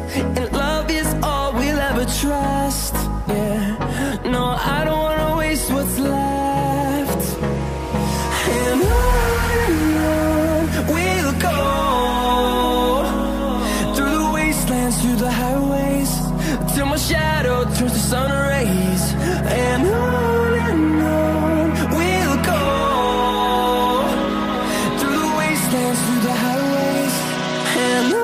and love is all we'll ever trust. Yeah, no, I don't wanna waste what's left. And on we'll go, through the wastelands, through the highways, till my shadow turns to sun rays. And on we'll go, through the wastelands, through the highways, and on.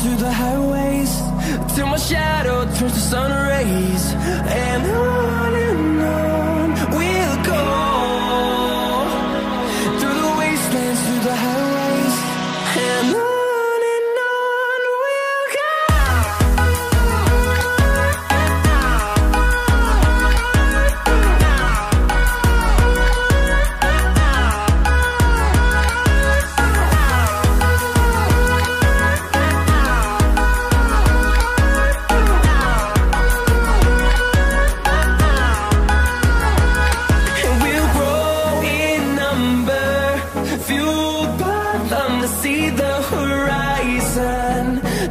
Through the highways, till my shadow turns to sun rays, and on we'll go, through the wastelands, through the highways, and on we'll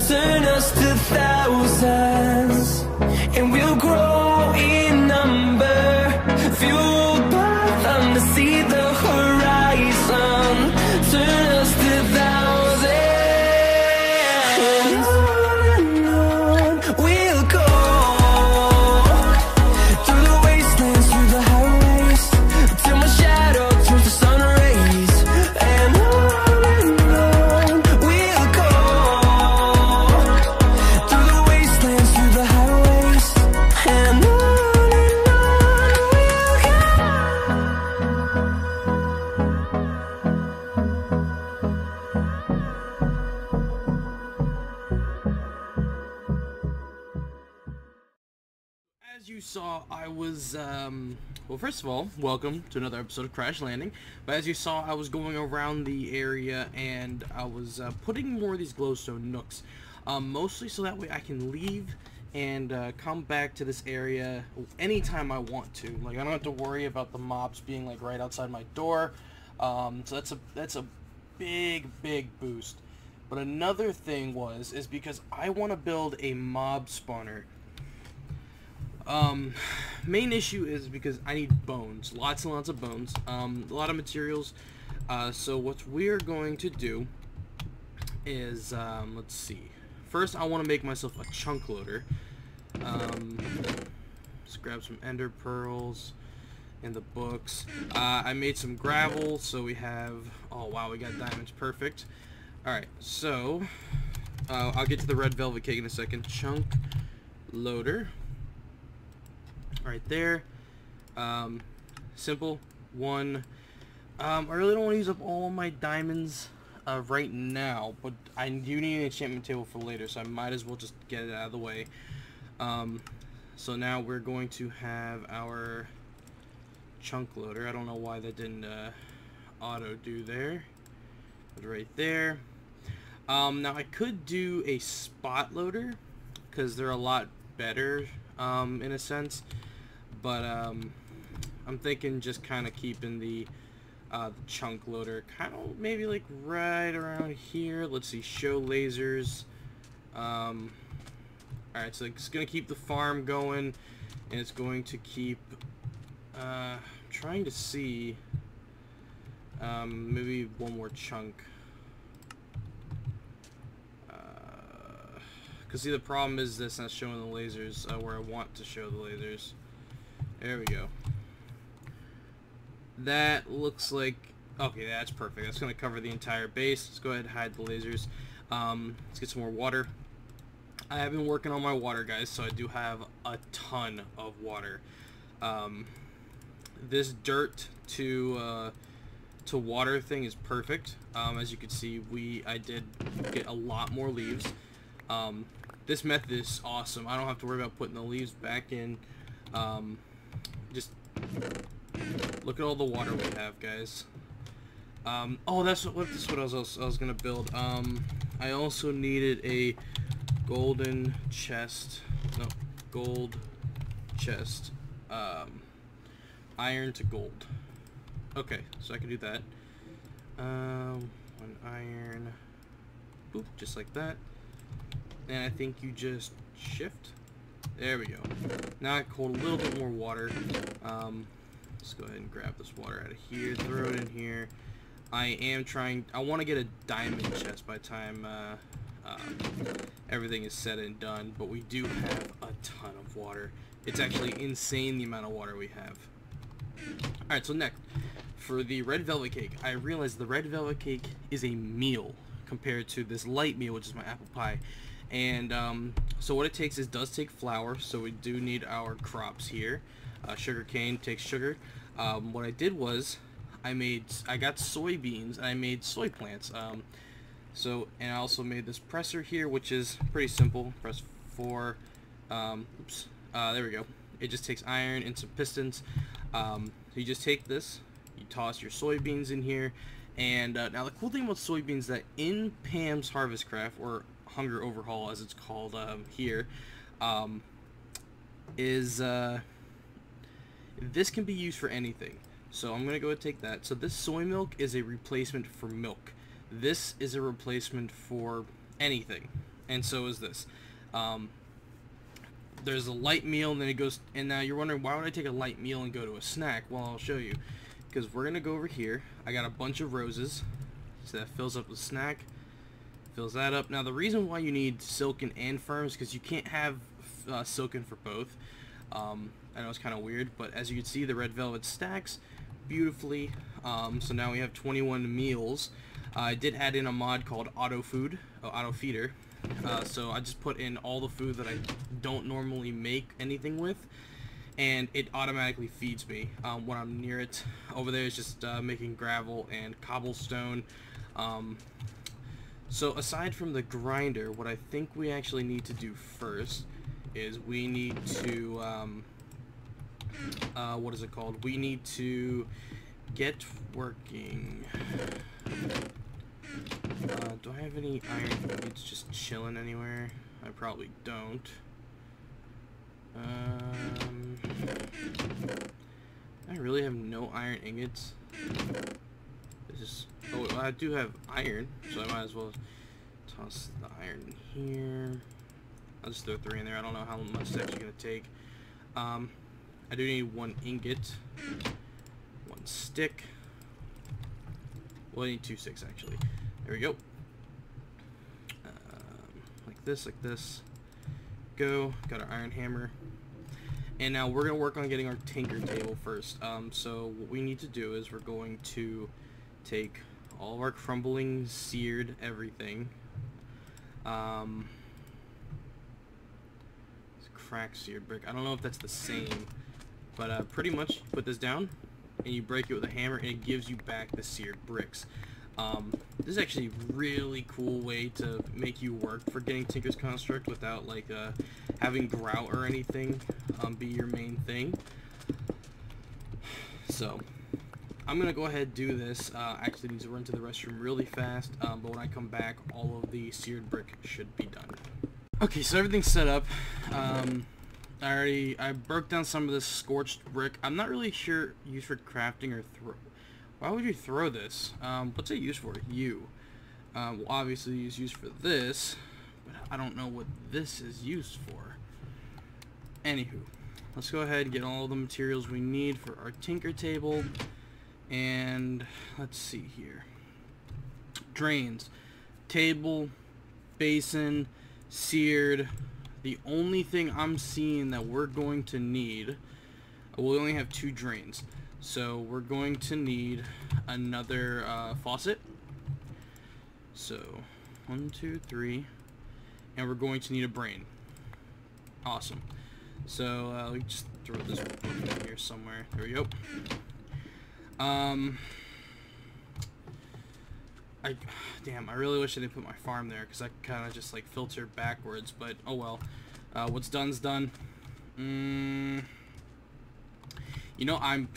turn us to thousands, and we'll grow in number, fueled by them to see the horizon, turn us to thousands, and on we'll go, through the wastelands, through the highways, till my shadow turns to sun rays, As you saw, I was, well, first of all, welcome to another episode of Crash Landing. But as you saw, I was going around the area and I was putting more of these glowstone nooks, mostly so that way I can leave and come back to this area anytime I want to. Like, I don't have to worry about the mobs being like right outside my door. So that's a big boost. But another thing is because I want to build a mob spawner. Main issue is because I need bones, lots and lots of bones, a lot of materials, so what we're going to do is, let's see, first I want to make myself a chunk loader. Let's grab some ender pearls and the books. I made some gravel, so we have, oh wow, we got diamonds, perfect. Alright, so, I'll get to the red velvet cake in a second. Chunk loader. Right there. Simple one. I really don't want to use up all my diamonds right now, but I do need an enchantment table for later, so I might as well just get it out of the way. So now we're going to have our chunk loader. I don't know why that didn't auto do there, but right there. Now I could do a spot loader because they're a lot better in a sense. But I'm thinking just kind of keeping the the chunk loader, kind of maybe like right around here. Let's see, show lasers. Alright, so it's going to keep the farm going, and it's going to keep, I'm trying to see, maybe one more chunk. Because see, the problem is this, not showing the lasers where I want to show the lasers. There we go. That looks like, okay, that's perfect. That's going to cover the entire base. Let's go ahead and hide the lasers. Let's get some more water. I have been working on my water, guys, so I do have a ton of water. This dirt to water thing is perfect. As you can see, I did get a lot more leaves. This method is awesome. I don't have to worry about putting the leaves back in. Just look at all the water we have, guys. Oh, that's what I was gonna build. I also needed a golden chest. No, gold chest. Iron to gold. Okay, so I can do that. One iron. Boop, just like that. And I think you just shift. There we go. Now I hold a little bit more water. Let's go ahead and grab this water out of here, throw it in here. I want to get a diamond chest by the time everything is said and done, but we do have a ton of water. It's actually insane the amount of water we have. Alright, so next, for the red velvet cake, I realized the red velvet cake is a meal compared to this light meal, which is my apple pie. And so what it takes is, does take flour, so we do need our crops here. Sugar cane takes sugar. What I did was I got soybeans and I made soy plants. And I also made this presser here, which is pretty simple. Press 4. There we go. It just takes iron and some pistons. So you just take this, you toss your soybeans in here, and now the cool thing about soybeans is that in Pam's Harvestcraft, or Hunger Overhaul as it's called here, this can be used for anything. So I'm gonna go and take that. So this soy milk is a replacement for milk. This is a replacement for anything, and so is this. There's a light meal, and then it goes. And now you're wondering, why would I take a light meal and go to a snack? Well, I'll show you, because we're gonna go over here. I got a bunch of roses, so that fills up the snack. Fills that up. Now the reason why you need silken and firm is because you can't have silken for both. I know it's kind of weird, but as you can see, the red velvet stacks beautifully. So now we have 21 meals. I did add in a mod called auto feeder. So I just put in all the food that I don't normally make anything with, and it automatically feeds me when I'm near it. Over there is just making gravel and cobblestone. So aside from the grinder, what I think we actually need to do first is we need to what is it called? We need to get working. Do I have any iron plates just chilling anywhere? I probably don't. I really have no iron ingots. This is, oh, well, I do have iron, so I might as well toss the iron in here. I'll just throw 3 in there. I don't know how much that's going to take. I do need 1 ingot, 1 stick. Well, I need 2 sticks, actually. There we go. Like this, go. Got our iron hammer. And now we're going to work on getting our tinker table first. So what we need to do is we're going to take all of our crumbling, seared everything. Crack seared brick. I don't know if that's the same, but pretty much put this down and you break it with a hammer and it gives you back the seared bricks. This is actually a really cool way to make you work for getting Tinker's Construct without like having grout or anything be your main thing. So I'm going to go ahead and do this. Actually need to run to the restroom really fast, but when I come back, all of the seared brick should be done. Okay, so everything's set up. I broke down some of this scorched brick. I'm not really sure used for crafting or Why would you throw this? What's it used for? You. Well, obviously it's used for this, but I don't know what this is used for. Anywho, let's go ahead and get all the materials we need for our tinker table. And let's see here. Drains. Table, basin, seared. The only thing I'm seeing that we're going to need, we only have 2 drains. So we're going to need another faucet. So 1, 2, 3, and we're going to need a brain. Awesome. So let me just throw this one here somewhere. There we go. Damn, I really wish I didn't put my farm there because I kind of just like filter backwards. But oh well. What's done's done. You know, I'm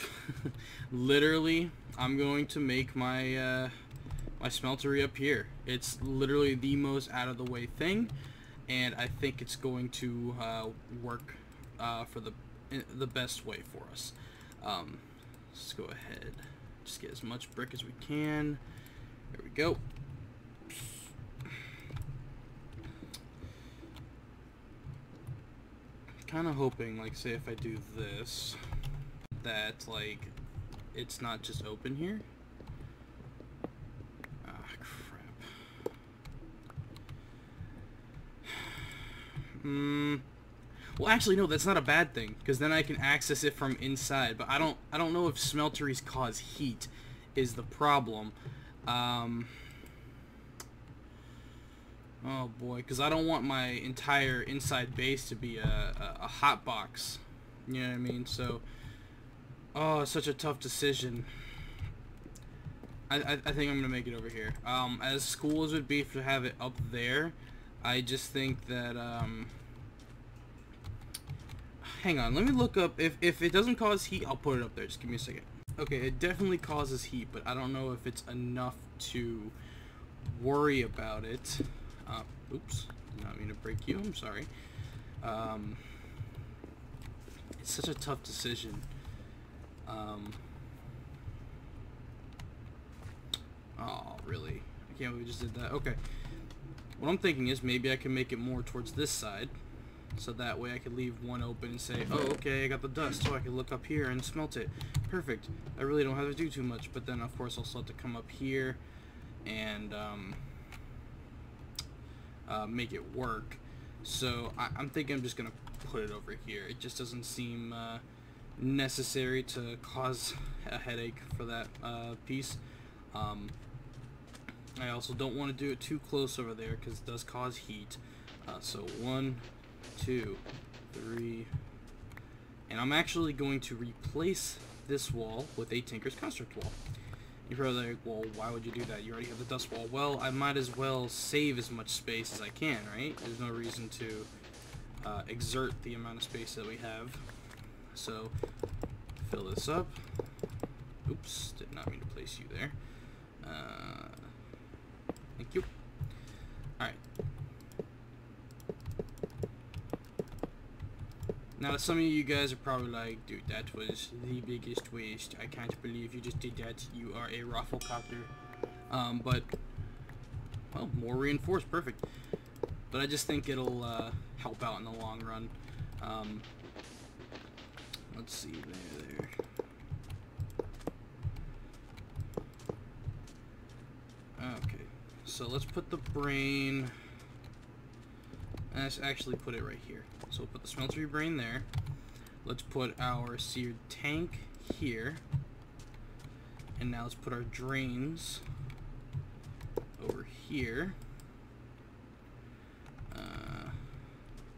literally I'm going to make my my smeltery up here. It's literally the most out of the way thing, and I think it's going to work for the best way for us. Let's go ahead, just get as much brick as we can. There we go. Kind of hoping, like, say if I do this, that like it's not just open here. Ah, crap. Well, actually, no, that's not a bad thing, because then I can access it from inside. But I don't know if smelteries cause heat is the problem. Oh boy, because I don't want my entire inside base to be a hot box. You know what I mean? So, oh, such a tough decision. I think I'm gonna make it over here. As cool as it would be to have it up there, I just think that Hang on, let me look up, if it doesn't cause heat, I'll put it up there, just give me a second. Okay, it definitely causes heat, but I don't know if it's enough to worry about it. Oops, did not mean to break you, I'm sorry. It's such a tough decision. Oh, really? I can't believe we just did that. Okay, what I'm thinking is maybe I can make it more towards this side. So that way I could leave one open and say, oh, okay, I got the dust, so I can look up here and smelt it. Perfect. I really don't have to do too much, but then, of course, I'll still have to come up here and make it work. So I'm thinking I'm just going to put it over here. It just doesn't seem necessary to cause a headache for that piece. I also don't want to do it too close over there because it does cause heat. So 1, 2, 3, and I'm actually going to replace this wall with a Tinker's Construct wall. You're probably like, well, why would you do that? You already have the dust wall. Well, I might as well save as much space as I can, right? There's no reason to exert the amount of space that we have. So, fill this up. Oops, did not mean to place you there. Thank you. Alright. Now, some of you guys are probably like, dude, that was the biggest waste. I can't believe you just did that. You are a rafflecopter. But, well, more reinforced. Perfect. But I just think it'll help out in the long run. Let's see. There. Okay. So let's put the brain... Let's actually put it right here. So we'll put the smeltery brain there. Let's put our seared tank here. And now let's put our drains over here.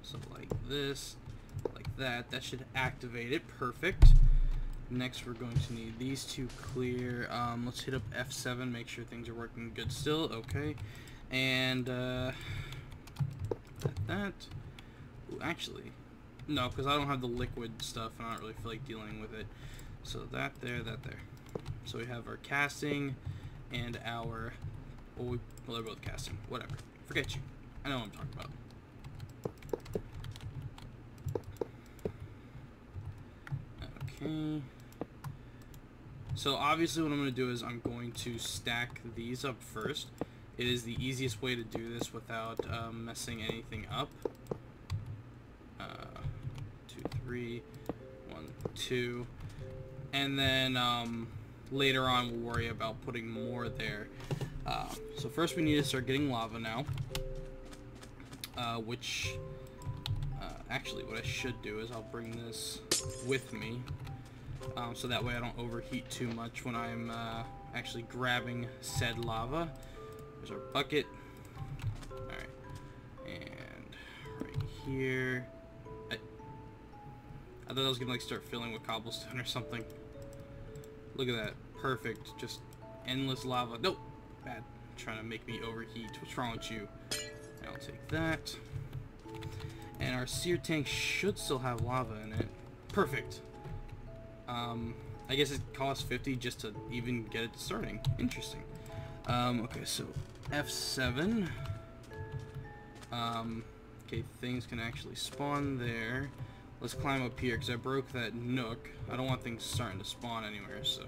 So like this, like that. That should activate it. Perfect. Next we're going to need these two clear. Let's hit up F7, make sure things are working good still. Okay. And... that. Ooh, actually, no, because I don't have the liquid stuff and I don't really feel like dealing with it. So that there, that there. So we have our casting and our, well, they're both casting. Whatever. Forget you. I know what I'm talking about. Okay. So obviously what I'm going to do is I'm going to stack these up first. It is the easiest way to do this without messing anything up. 2, 3, 1, 2. And then later on we'll worry about putting more there. So first we need to start getting lava now. Actually what I should do is I'll bring this with me. So that way I don't overheat too much when I'm actually grabbing said lava. There's our bucket. Alright. And right here. I thought I was going to like start filling with cobblestone or something. Look at that. Perfect. Just endless lava. Nope. Bad. Trying to make me overheat. What's wrong with you? And I'll take that. And our sear tank should still have lava in it. Perfect. I guess it costs 50 just to even get it starting. Interesting. Okay, so F7. Okay, things can actually spawn there. Let's climb up here because I broke that nook. I don't want things starting to spawn anywhere, so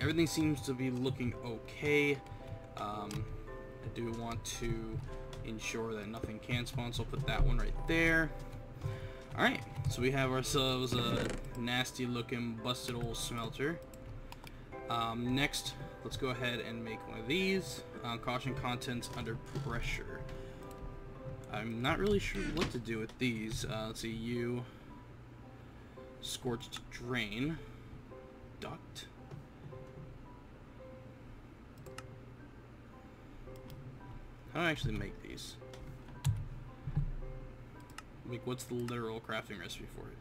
everything seems to be looking okay. I do want to ensure that nothing can spawn, so I'll put that one right there. Alright, so we have ourselves a nasty looking busted old smelter. Next, let's go ahead and make one of these. Caution, contents under pressure. I'm not really sure what to do with these. Let's see, you scorched drain duct. How do I actually make these? Like, what's the literal crafting recipe for it?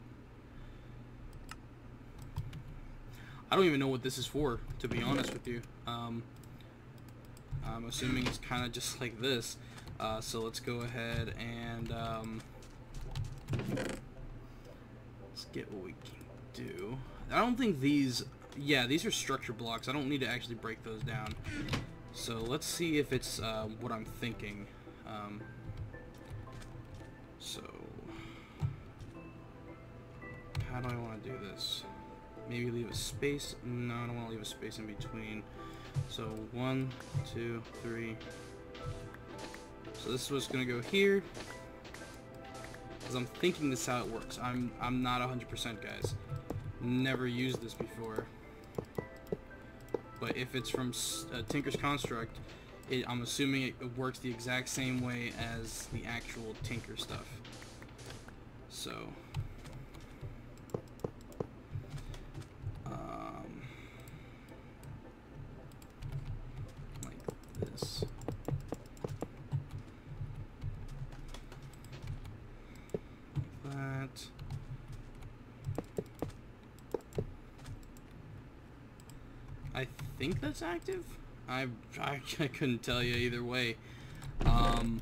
I don't even know what this is for, to be honest with you. I'm assuming it's kind of just like this. So let's go ahead and let's get what we can do. I don't think these, yeah, these are structure blocks. I don't need to actually break those down. So let's see if it's what I'm thinking. So how do I want to do this? Maybe leave a space? No, I don't want to leave a space in between. So 1, 2, 3. So this was gonna go here, because I'm thinking this is how it works. I'm not 100%, guys. Never used this before. But if it's from Tinker's Construct, I'm assuming it works the exact same way as the actual Tinker stuff. So, like this. I think that's active. I couldn't tell you either way. The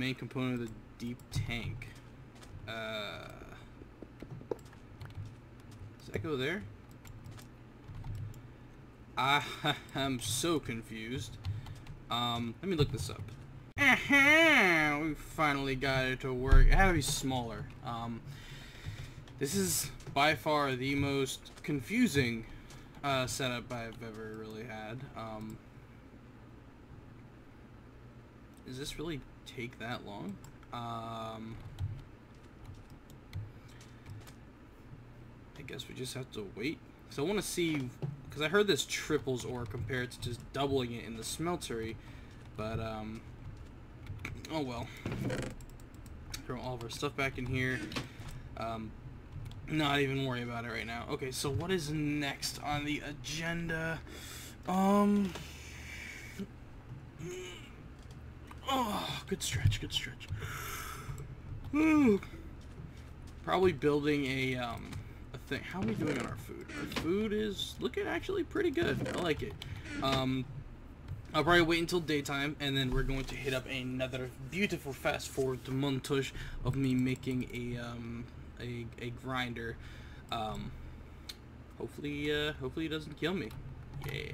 main component of the deep tank. Does that go there? I am so confused. Let me look this up. Aha! We finally got it to work. It had to be smaller. This is by far the most confusing setup I've ever really had. Does this really take that long? I guess we just have to wait. So I want to see, because I heard this triples ore compared to just doubling it in the smeltery, but oh well. Throw all of our stuff back in here. Not even worry about it right now. Okay, so what is next on the agenda? Oh, good stretch, good stretch. Ooh. Probably building a thing. How are we doing on our food? Our food is looking actually pretty good. I like it. I'll probably wait until daytime, and then we're going to hit up another beautiful fast-forward montage of me making a grinder. Hopefully it doesn't kill me. Yeah.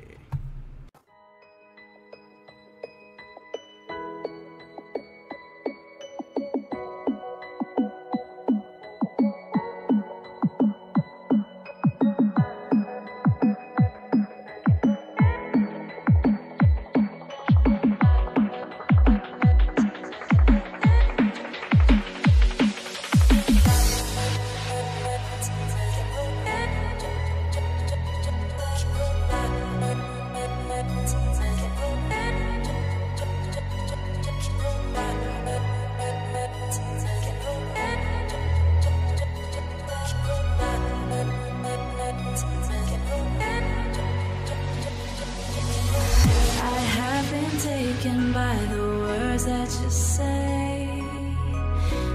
taken by the words that you say.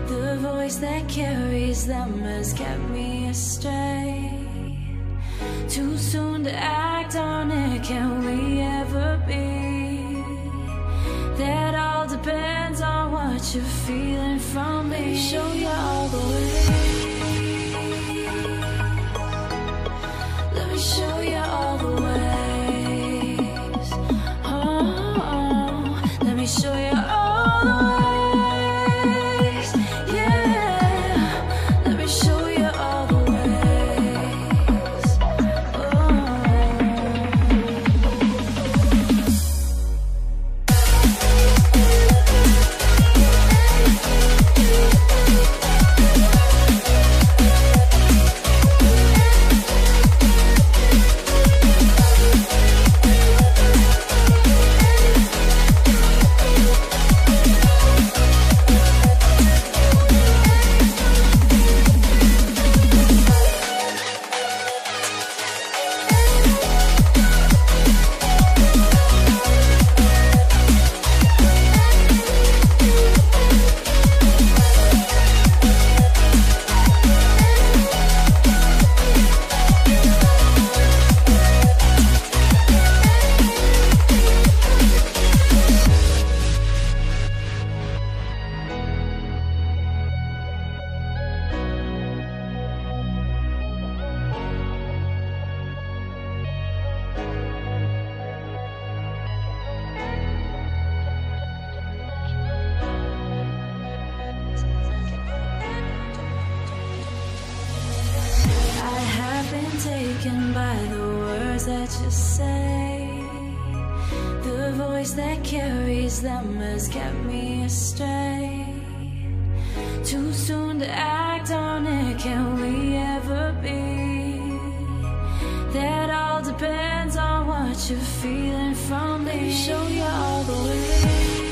The voice that carries them has kept me astray. Too soon to act on it, can we ever be? That all depends on what you're feeling from me. Show you all the way. Let me show you all the ways. Oh, oh. Let me show you all the ways. Taken by the words that you say, the voice that carries them has kept me astray. Too soon to act on it, can we ever be? That all depends on what you're feeling from me. Show you all the way.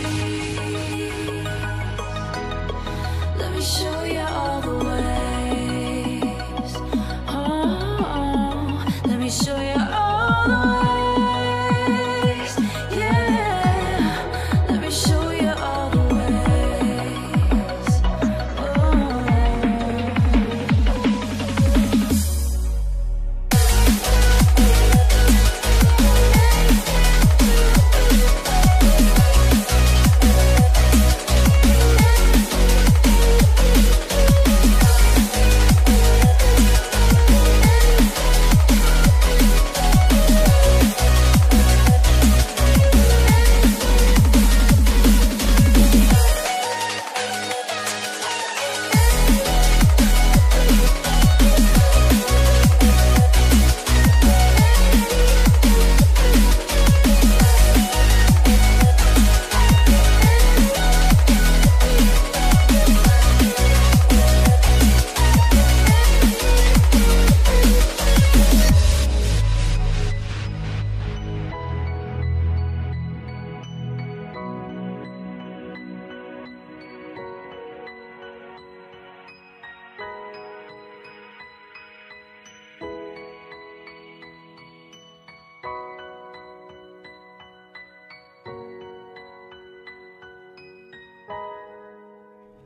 Let me show you all the way. Show you all the way.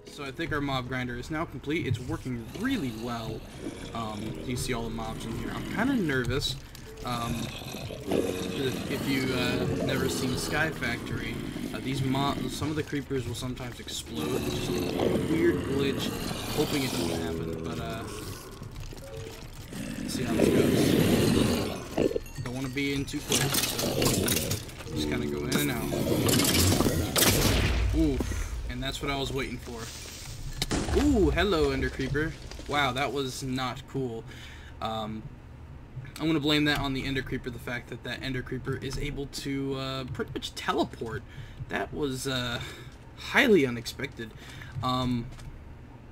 So I think our mob grinder is now complete. It's working really well. You see all the mobs in here. I'm kind of nervous. If you've never seen Sky Factory, some of the creepers will sometimes explode. It's just a weird glitch. Hoping it doesn't happen, but let's see how this goes. Don't want to be in too close, so just kind of go in and out. Ooh, and that's what I was waiting for. Ooh, hello, Ender Creeper. Wow, that was not cool. I'm going to blame that on the Ender Creeper, the fact that that Ender Creeper is able to pretty much teleport. That was highly unexpected.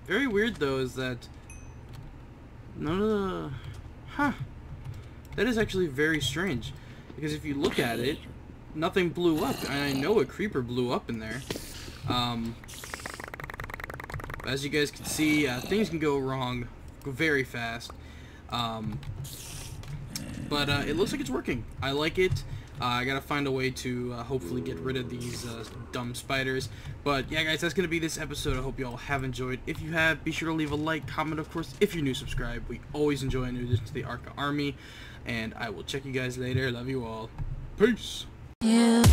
Very weird, though, is that none of the... Huh. That is actually very strange, because if you look at it, nothing blew up. I know a creeper blew up in there. As you guys can see, things can go wrong very fast, but it looks like it's working. I like it. I gotta find a way to hopefully get rid of these dumb spiders. But yeah, guys, that's gonna be this episode. I hope you all have enjoyed. If you have, be sure to leave a like, comment, of course. If you're new, subscribe. We always enjoy a new addition to the Arca Army, and I will check you guys later. Love you all. Peace. Yeah.